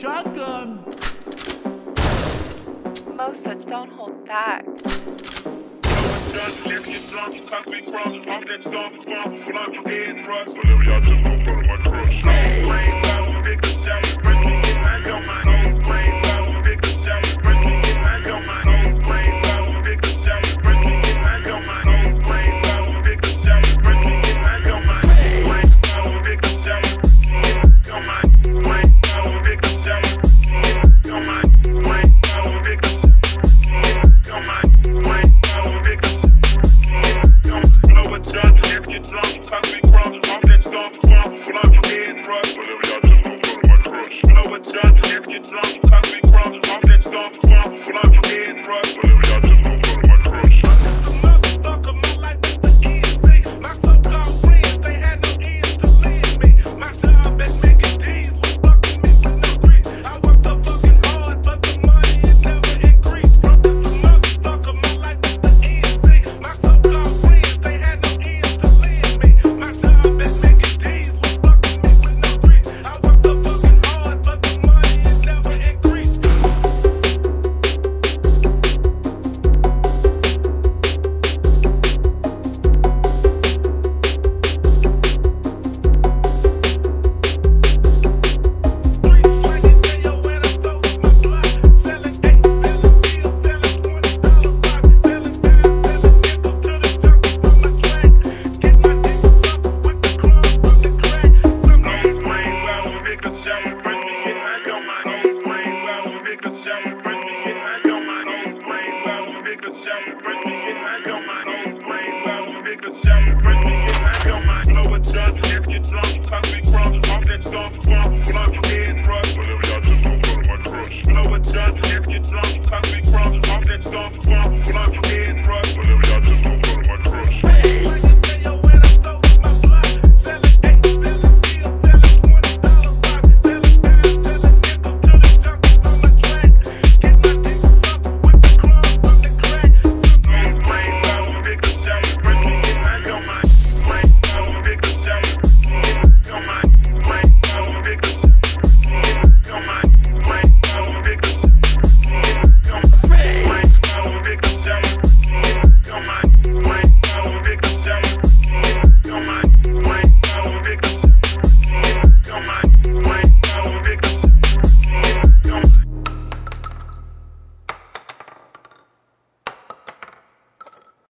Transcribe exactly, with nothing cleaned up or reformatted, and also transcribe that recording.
Shotgun! Mosa, don't hold back. Stop, stop.